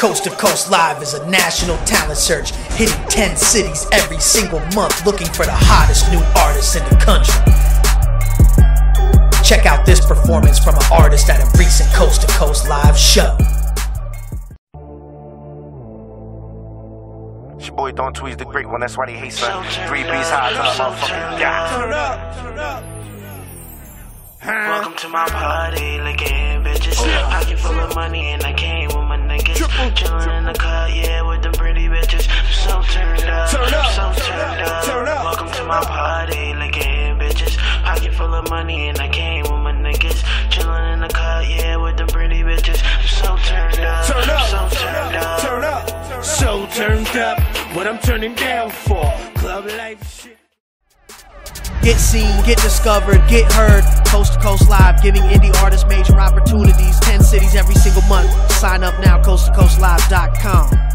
Coast to Coast Live is a national talent search, hitting 10 cities every single month, looking for the hottest new artists in the country. Check out this performance from an artist at a recent Coast to Coast Live show. It's your boy Don Tweez the Great One, that's why they hate son. 3 B's high to the motherfucking guy. Turn up, turn up. Welcome to my party, looking bitches. Pocket full of money and I came with my niggas. Chillin' in the car, yeah, with the pretty bitches. I'm so turned up, I'm so turned up. Welcome to my party, looking bitches. Pocket full of money and I came with my niggas. Chillin' in the car, yeah, with the pretty bitches. I'm so turned up, I'm so turned up. Turn up, so turned up. What I'm turning down for? Club life shit. Get seen, get discovered, get heard. Coast to Coast Live, giving indie artists major opportunities. 10 cities every single month. Sign up now, coasttocoastlive.com.